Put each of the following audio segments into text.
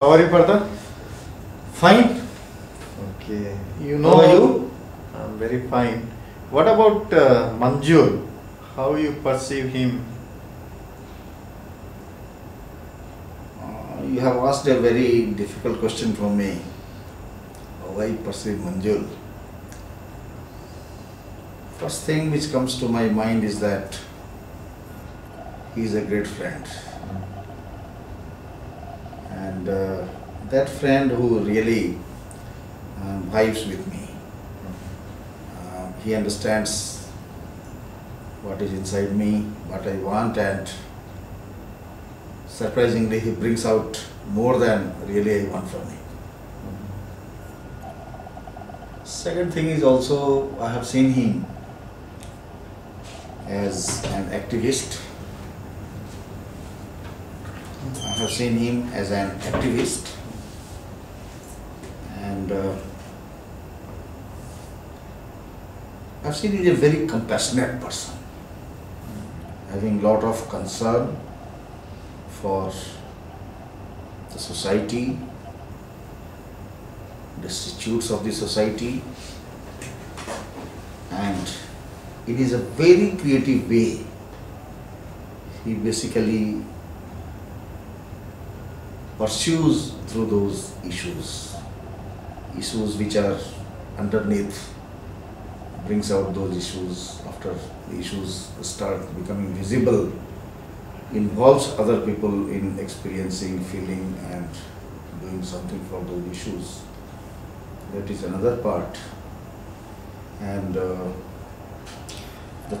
How are you, Partha? Fine. Okay. You know you? I'm very fine. What about Manjul? How you perceive him? You have asked a very difficult question for me. How I perceive Manjul? First thing which comes to my mind is that he is a great friend. And that friend who really vibes with me. He understands what is inside me, what I want, and surprisingly he brings out more than really I want from me. Second thing is also I have seen him as an activist. And I've seen him as a very compassionate person, having a lot of concern for the society, destitutes of the society, and it is a very creative way. He basically pursues through those issues which are underneath, brings out those issues. After the issues start becoming visible, involves other people in experiencing, feeling and doing something for those issues. That is another part. And the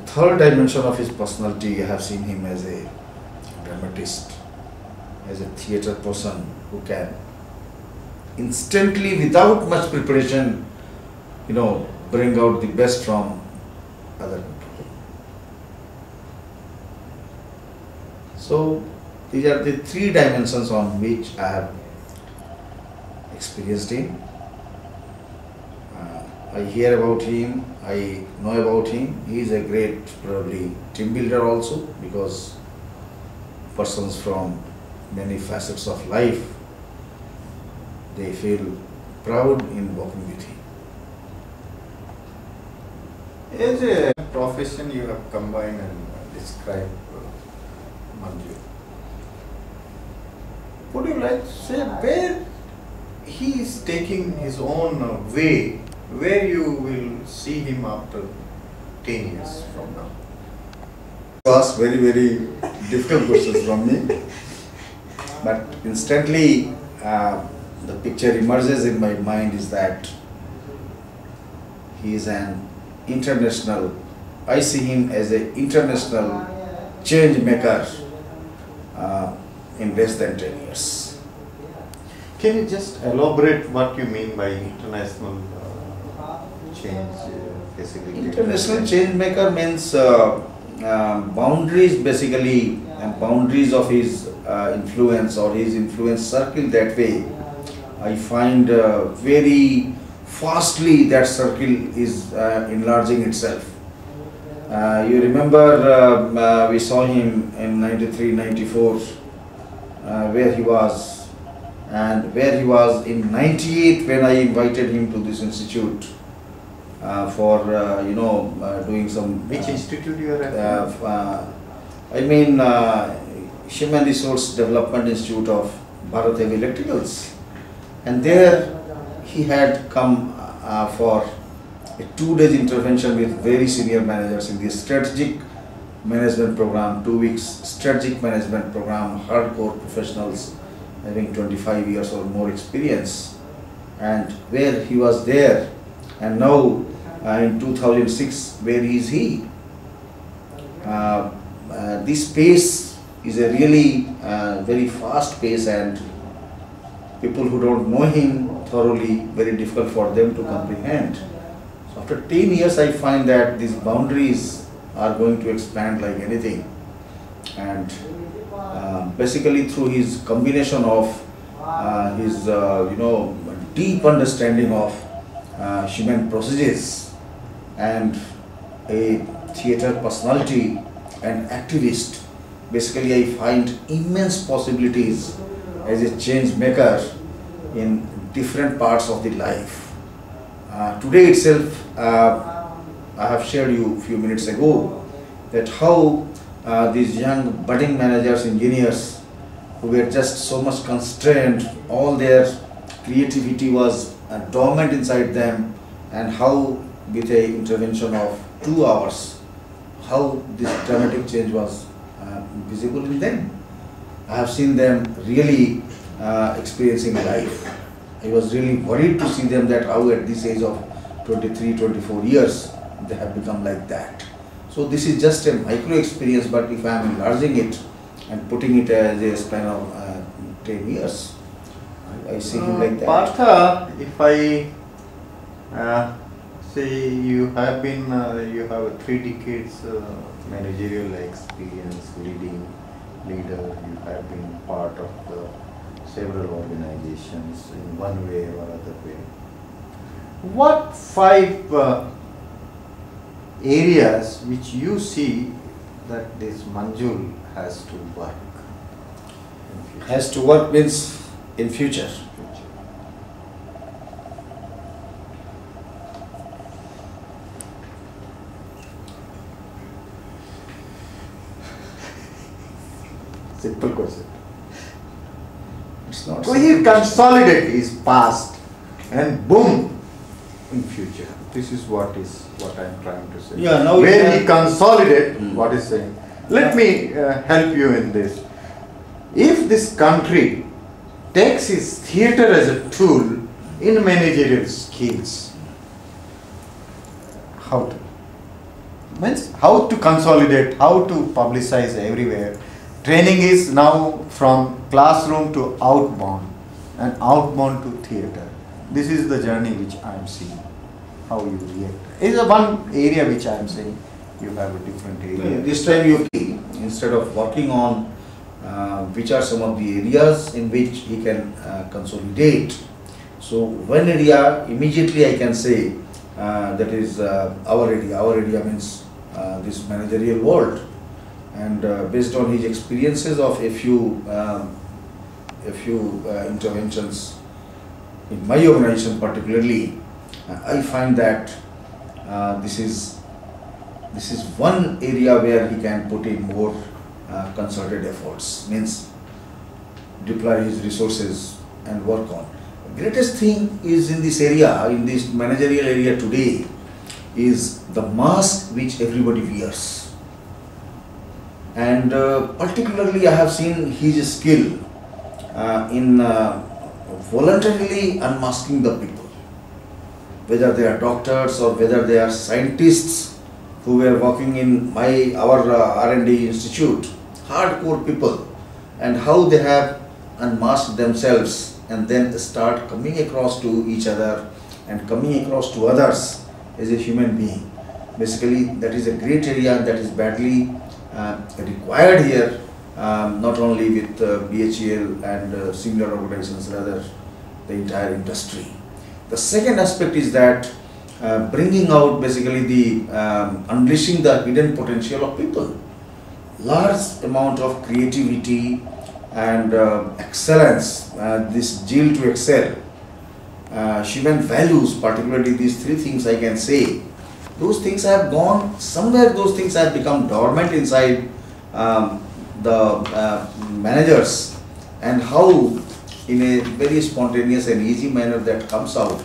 third dimension of his personality, I have seen him as a dramatist, as a theatre person who can instantly, without much preparation, bring out the best from other people. So these are the three dimensions on which I have experienced him. I hear about him, I know about him. He is a great, probably, team builder also, because persons from many facets of life, they feel proud in Bokumiti. As a profession you have combined and described Manjul, would you like to say where he is taking his own way, where you will see him after 10 years from now? You asked very, very difficult questions from me. But instantly the picture emerges in my mind is that he is an international, I see him as an international change maker in less than 10 years. Can you just elaborate what you mean by international change facilitator? International change maker means boundaries basically, and boundaries of his influence or his influence circle. That way I find very fastly that circle is enlarging itself. You remember we saw him in 93-94 where he was, and where he was in 98 when I invited him to this institute for doing some which institute you are at? Human Resource Development Institute of Bharat Heavy Electricals, and there he had come for a 2-day intervention with very senior managers in the strategic management program, 2 weeks strategic management program, hardcore professionals having 25 years or more experience, and where he was there. And now in 2006, where is he? This pace is a really very fast pace, and people who don't know him thoroughly, very difficult for them to comprehend. So after 10 years I find that these boundaries are going to expand like anything, and basically through his combination of his deep understanding of human processes and a theatre personality and activist, basically I find immense possibilities as a change maker in different parts of the life. Today itself, I have shared you a few minutes ago that how these young budding managers, engineers, who were just so much constrained, all their creativity was dormant inside them, and how with an intervention of 2 hours, how this dramatic change was visible in them. I have seen them really experiencing life. I was really worried to see them that how at this age of 23, 24 years, they have become like that. So this is just a micro experience, but if I am enlarging it and putting it as a span of 10 years, I see him like that. Partha, if I say you have 3 decades managerial experience, leading leader, you have been part of several organizations in one way or other way. What 5 areas which you see that this Manjul has to work? Has to work means in future. Simple question. It's not. So he consolidates his past and boom, in future. This is what I am trying to say. Yeah, now where he consolidates what is saying. Let me help you in this. If this country takes his theatre as a tool in managerial skills, how to consolidate, how to publicize everywhere. Training is now from classroom to outbound and outbound to theatre. This is the journey which I am seeing, how you react. It's one area which I am saying you have a different area. This time you see, instead of working on which are some of the areas in which he can consolidate. So one area immediately I can say that is our area. Our area means this managerial world, and based on his experiences of a few interventions in my organization particularly, I find that this is one area where he can put in more concerted efforts, means deploy his resources and work on. Greatest thing is in this area, in this managerial area today, is the mask which everybody wears. And particularly I have seen his skill in voluntarily unmasking the people, whether they are doctors or whether they are scientists who were working in our R&D institute. Hardcore people, and how they have unmasked themselves and then start coming across to each other and coming across to others as a human being. Basically, that is a great area that is badly required here, not only with BHEL and similar organizations, rather the entire industry. The second aspect is that bringing out basically the unleashing the hidden potential of people. Large amount of creativity and excellence, this zeal to excel, Shivan values, particularly these 3 things I can say. Those things have gone somewhere, those things have become dormant inside the managers, and how in a very spontaneous and easy manner that comes out,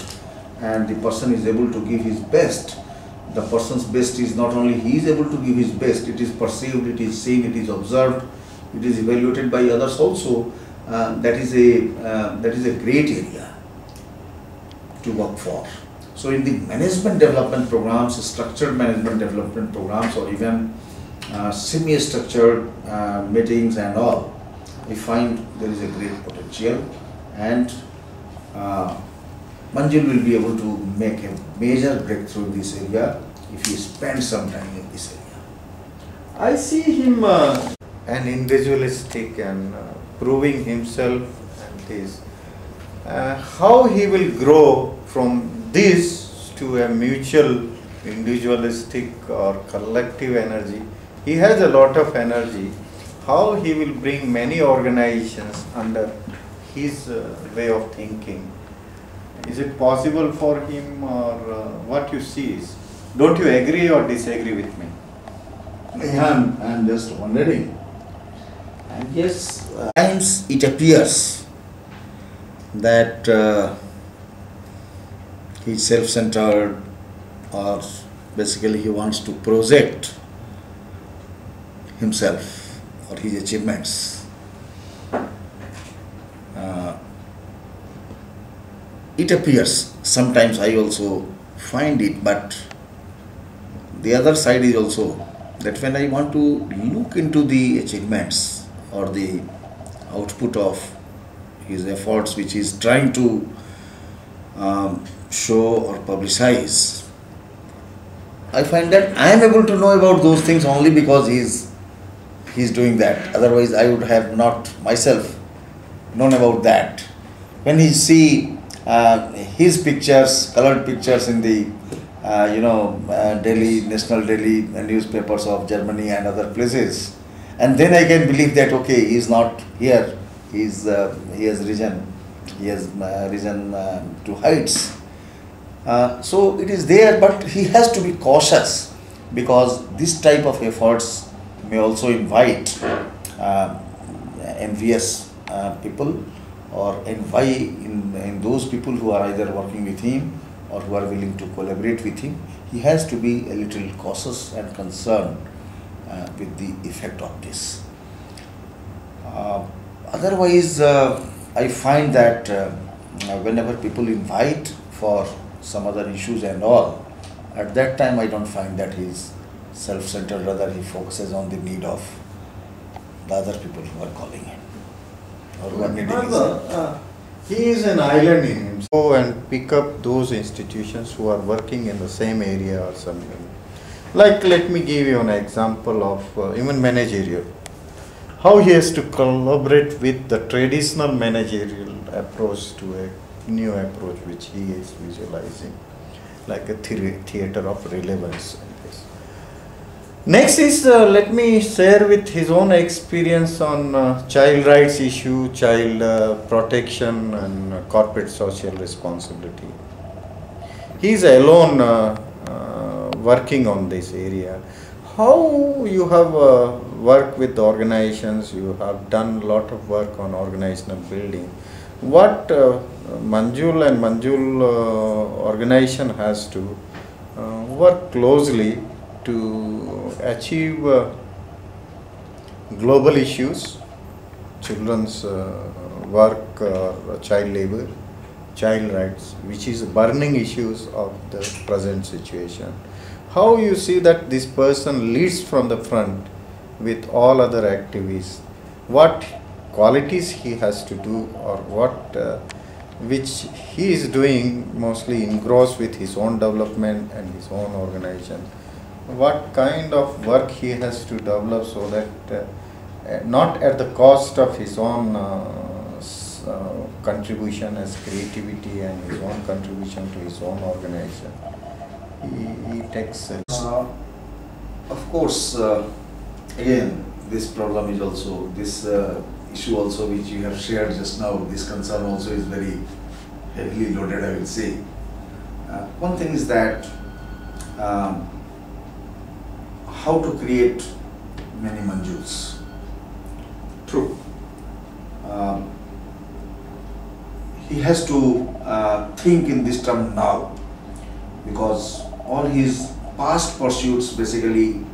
and the person is able to give his best. The person's best is not only he is able to give his best, it is perceived, it is seen, it is observed, it is evaluated by others also. That is a great area to work for. So in the management development programs, structured management development programs, or even semi-structured meetings and all, we find there is a great potential, and Manjul will be able to make a major breakthrough in this area if he spends some time in this area. I see him an individualistic and proving himself and this. How he will grow from this to a mutual individualistic or collective energy. He has a lot of energy. How he will bring many organizations under his way of thinking. Is it possible for him, or what you see is? Don't you agree or disagree with me? Yeah, I'm just wondering. And yes, times it appears that he's self-centered, or basically he wants to project himself or his achievements. It appears, sometimes I also find it, but the other side is also that when I want to look into the achievements or the output of his efforts which he is trying to show or publicize, I find that I am able to know about those things only because he is doing that. Otherwise I would have not myself known about that. When you see his pictures, colored pictures in the daily, national daily newspapers of Germany and other places, and then I can believe that okay, he is not here, he has risen to heights. So it is there, but he has to be cautious because this type of efforts may also invite envious people, or envy in those people who are either working with him or who are willing to collaborate with him. He has to be a little cautious and concerned with the effect of this. Otherwise, I find that whenever people invite for some other issues and all, at that time I don't find that he is self-centered, rather he focuses on the need of the other people who are calling him. Or he is an island in himself. Go and pick up those institutions who are working in the same area or something. Like, let me give you an example of even managerial. How he has to collaborate with the traditional managerial approach to a new approach which he is visualizing, like a theater of relevance. Next is, let me share with his own experience on child rights issue, child protection and corporate social responsibility. He is alone working on this area. How you have worked with organizations, you have done a lot of work on organizational building. What Manjul and Manjul organization has to work closely to achieve global issues, children's work, child labor, child rights, which is burning issues of the present situation. How you see that this person leads from the front with all other activists? What qualities he has to do, or what which he is doing mostly engrossed with his own development and his own organization? What kind of work he has to develop so that not at the cost of his own contribution as creativity and his own contribution to his own organization, he takes it. Of course, again, this problem is also, this issue also which you have shared just now, this concern also is very heavily loaded, I will say. One thing is that how to create many Manjuls. True. He has to think in this term now, because all his past pursuits basically,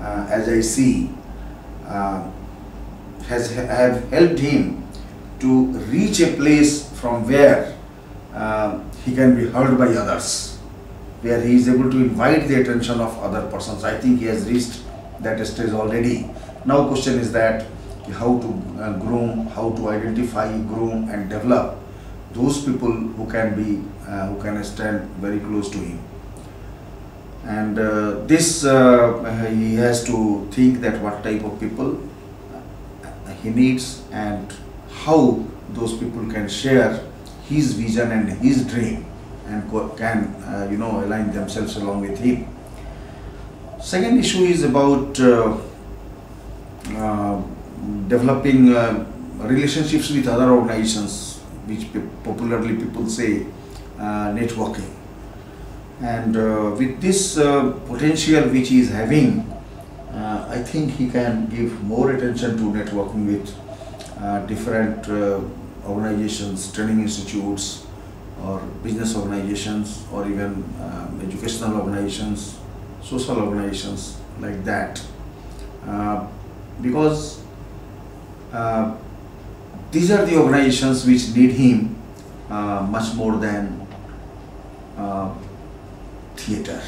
as I see, have helped him to reach a place from where he can be heard by others, where he is able to invite the attention of other persons. I think he has reached that stage already. Now question is that how to groom, how to identify, groom and develop those people who can be, who can stand very close to him. And this he has to think that what type of people he needs and how those people can share his vision and his dream, and can align themselves along with him. Second issue is about developing relationships with other organizations, which popularly people say networking. And with this potential which he is having, I think he can give more attention to networking with different organizations, training institutes, or business organizations, or even educational organizations, social organizations like that. Because these are the organizations which need him much more than theater.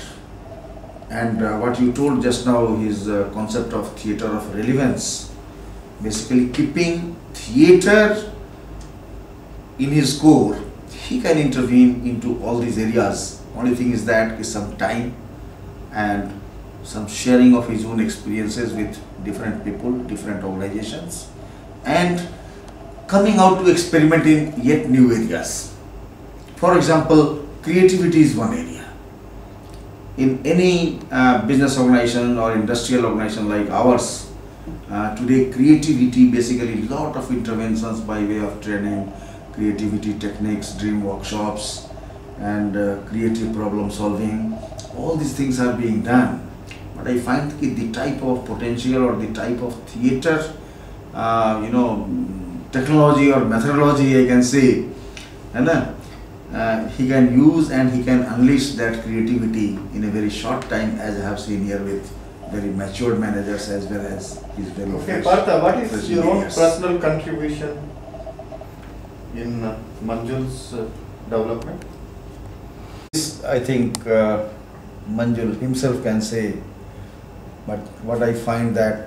And what you told just now, his concept of theater of relevance, basically keeping theater in his core, he can intervene into all these areas. Only thing is that is some time and some sharing of his own experiences with different people, different organizations, and coming out to experiment in yet new areas. For example, creativity is one area. In any business organization or industrial organization like ours, today creativity, basically a lot of interventions by way of training, creativity techniques, dream workshops, and creative problem solving, all these things are being done. But I find that the type of potential or the type of theater, technology or methodology, I can say, and he can use and he can unleash that creativity in a very short time, as I have seen here with very matured managers as well as his fellow. Okay, Partha, what is your own personal contribution in Manjul's development? This, I think Manjul himself can say, but what I find that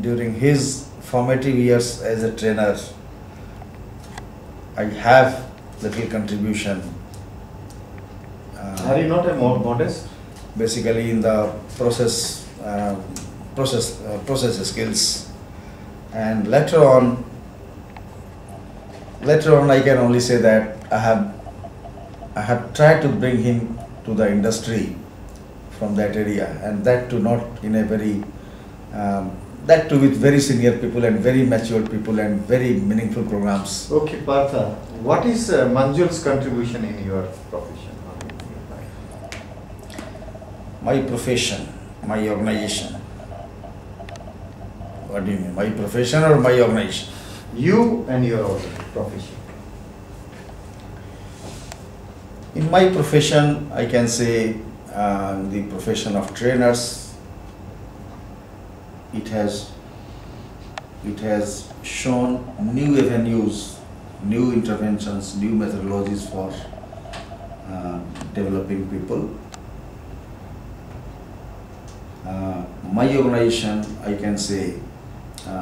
during his formative years as a trainer, I have little contribution. Are you not a modest? Basically, in the process skills, and later on, I can only say that I have tried to bring him to the industry from that area, and that too not in a very that too with very senior people and very mature people and very meaningful programs. Okay, Partha, what is Manjul's contribution in your profession or in your life? My profession, my organization. What do you mean, my profession or my organization? You and your profession. In my profession, I can say the profession of trainers, it has shown new avenues, new interventions, new methodologies for developing people. My organization, I can say,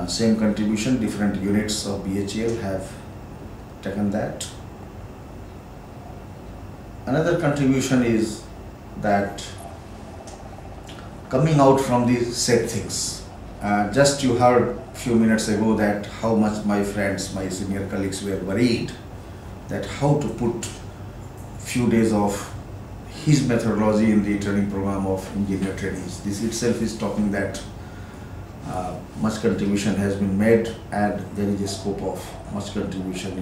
same contribution, different units of BHEL have taken that. Another contribution is that coming out from these said things. Just you heard a few minutes ago that how much my friends, my senior colleagues were worried that how to put few days of his methodology in the training program of engineer trainees. This itself is talking that much contribution has been made and there is a scope of much contribution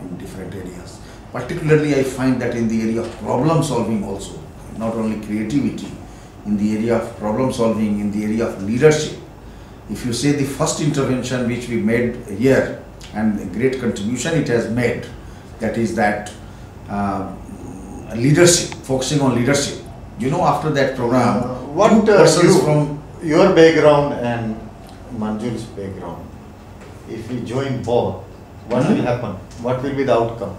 in different areas. Particularly I find that in the area of problem solving also, not only creativity, in the area of problem solving, in the area of leadership. If you say the first intervention which we made here and the great contribution it has made, that is that leadership, focusing on leadership. You know, after that program, what persons from your background and Manjul's background, if we join both, what will happen? What will be the outcome?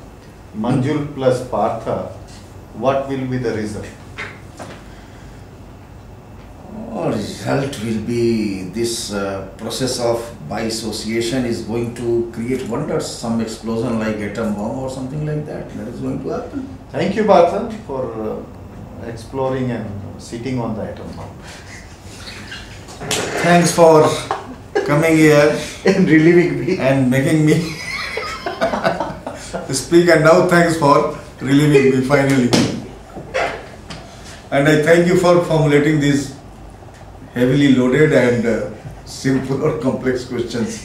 Manjul plus Partha, what will be the result? Result will be this process of by association is going to create wonders, some explosion like atom bomb or something like that. That is going to happen. Thank you, Partha, for exploring and sitting on the atom bomb. Thanks for coming here and relieving me and making me speak. And now, thanks for relieving me finally. And I thank you for formulating these heavily loaded and simple or complex questions.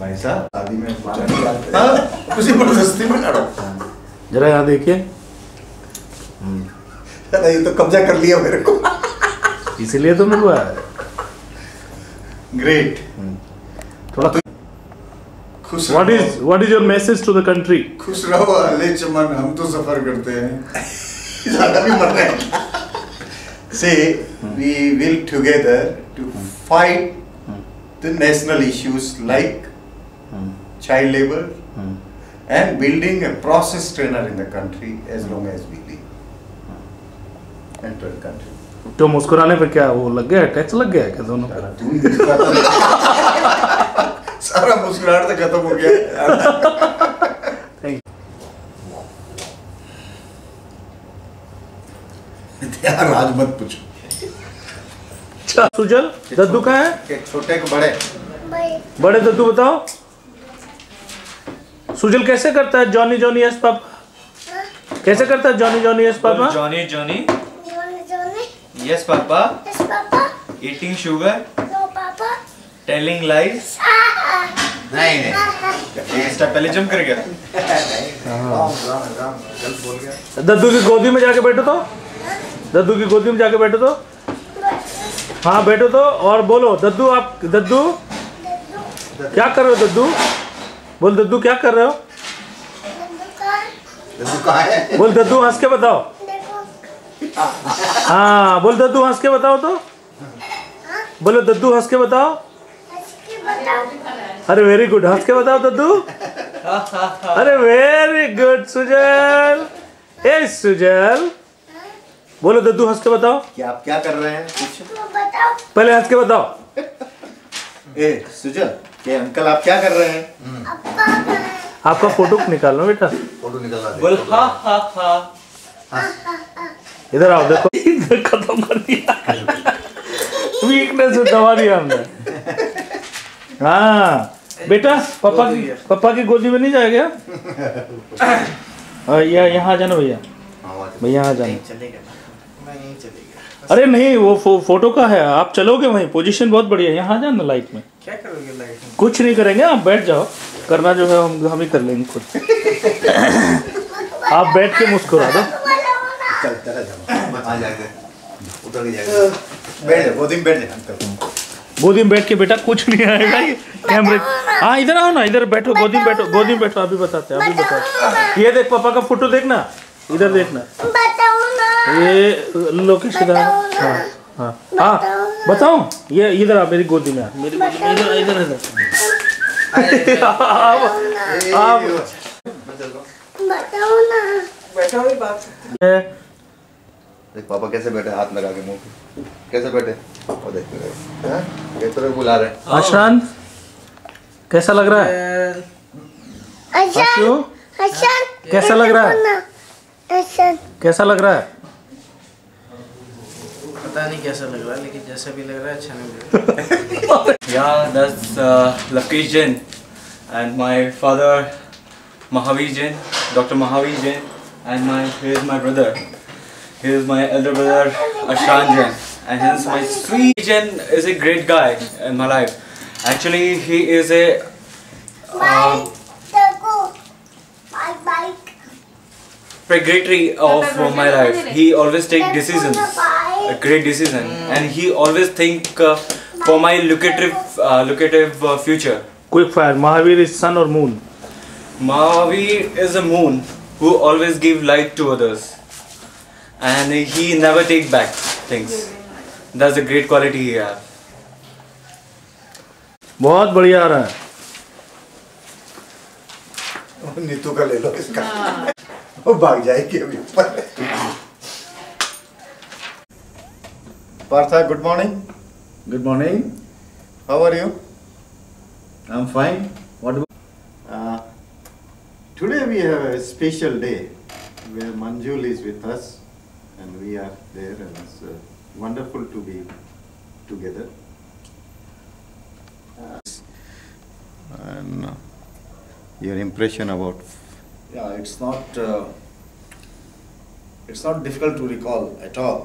भाई साहब शादी में जबरदस्ती में लड़ो। जरा यहाँ देखिए, ये तो कब्जा कर लिया मेरे को इसीलिए तो मिल रहा है। ग्रेट, थोड़ा खुश। What is your message to the country? खुश रहो अले चमन, हम तो सफर करते हैं ज्यादा भी मर रहे हैं। Say we will together to fight the national issues like child labor and building a process trainer in the country as long as we live. Enter the country. तो मुस्कुराने पर क्या वो लग गया, टैक्स लग गया क्या दोनों का? सारा मुस्कुराहट तो खत्म हो गया। Thank you. यार आज मत पूछो। सुजल दद्दू का है, छोटे को बड़े बड़े दद्दू बताओ सुजल कैसे करता है जॉनी जॉनी एस पापा? कैसे करता है Johnny Johnny yes papa? Johnny Johnny yes papa, eating sugar, telling lies. नहीं नहीं, पहले जंप कर गया। दद्दू की गोदी में जाके बैठो तो, दद्दू की गोदी में जाके बैठो तो, हाँ बैठो तो और बोलो दद्दू आप, दद्दू क्या कर रहे हो? दद्दू बोल, दद्दू क्या कर रहे हो? दद्दू कहाँ है? बोल दद्दू हंस के बताओ। हाँ बोल दद्दू हंस के बताओ तो, बोलो दद्दू हंस के बताओ। अरे वेरी गुड, हंस के बताओ दद्दू। अरे वेरी गुड सुजल, ए सुजल बोलो दद्दू हंस के बताओ। क्या आप क्या कर रहे हैं बताओ, पहले हंस के बताओ। ए सुजल के अंकल आप क्या कर रहे हैं? आपका फोटो निकालो बेटा, फोटो निकालना है। बोल हा हा हा, इधर आओ देखो, इधर खत्म कर दिया वीकनेस दबा दिया हमने। हाँ बेटा पापा की गोदी में नहीं जाएगा, यहाँ जाना भैया, भैया यहाँ जाना। अरे नहीं वो फोटो का है, आप चलोगे वहीं, पोजीशन बहुत बढ़िया है। यहाँ जाना लाइट में। क्या करोगे लाइट में? कुछ नहीं करेंगे, आप बैठ जाओ, करना जो है हम ही कर लेंगे खुद। आप बैठ के मुस्कुरा दो। चल तेरा जाओ, आ जाएगा उधर ही जाएगा, बैठ गोदी में, बैठ जा गोदी में, बैठ के बेटा कुछ नहीं आएगा ये कैमरे। हाँ इधर आओ ना, इधर बैठो गोदी में, बैठो गोदी में, बैठो अभी बताते हैं, अभी बताते। ये देख पापा का फोटो देखना, इधर देखना, ये लोकेश इधर। हाँ हाँ हाँ बताओ, ये इधर आ मेरी गोदी में, मेरी इधर इधर इधर। आप बताओ ना, बैठो ही बात। देख पापा कैसे बैठे, हाथ लगा के मुंह पे कैसे बैठे, और देखते रहे। हाँ देखते रहे, बुला रहे। अशांत कैसा लग रहा है? अशांत अशांत कैसा लग रहा है? अशांत कैसा लग रहा है? पता नहीं कैसा लग रहा है, लेकिन जैसा भी लग रहा है अच्छा नहीं लग रहा। Yeah, that's Lakesh Jain and my father Mahaveer Jain, Dr. Mahaveer Jain, and he is my brother. He is my elder brother Ashant Jain, and hence my sweet Jain is a great guy in my life. Actually, he is a. Secretary of my life. He always take decisions, a great decision, and he always think for my lucrative future. Quick fire. Mahavir is sun or moon? Mahavir is a moon who always give light to others, and he never take back things. That's a great quality he has. बहुत बढ़िया आ रहा है। नीतू का ले लो इसका। वो भाग जाएगी अभी ऊपर। Partha good morning. Good morning, how are you? I am fine, what about today? We have a special day where Manjul is with us and we are there and it's wonderful to be together. And your impression about? Yeah, it's not difficult to recall at all.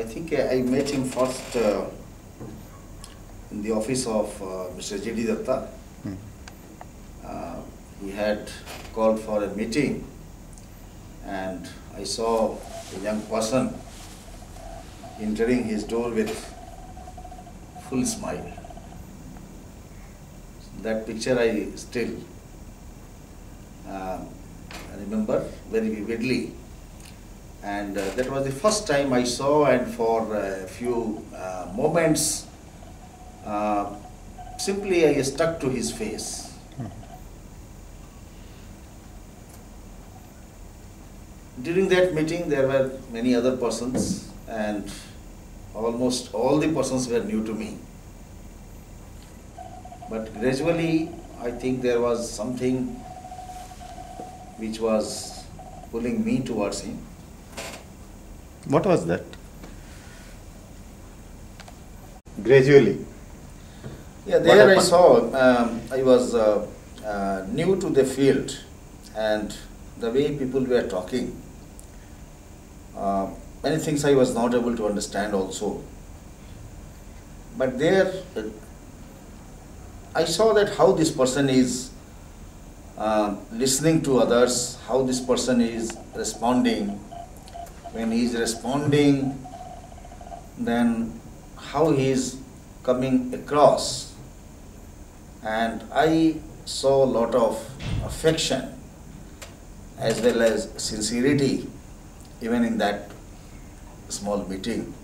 I think I met him first in the office of Mr. J. D. Dutta. He had called for a meeting, and I saw a young person entering his door with full smile. That picture I still remember very vividly, and that was the first time I saw, and for a few moments simply I stuck to his face. During that meeting there were many other persons, and almost all the persons were new to me. But gradually I think there was something which was pulling me towards him. What was that? Gradually? Yeah, there I saw, I was new to the field, and the way people were talking, many things I was not able to understand also. But there I saw that how this person is listening to others, how this person is responding. When he is responding, then how he is coming across. And I saw a lot of affection as well as sincerity even in that small meeting.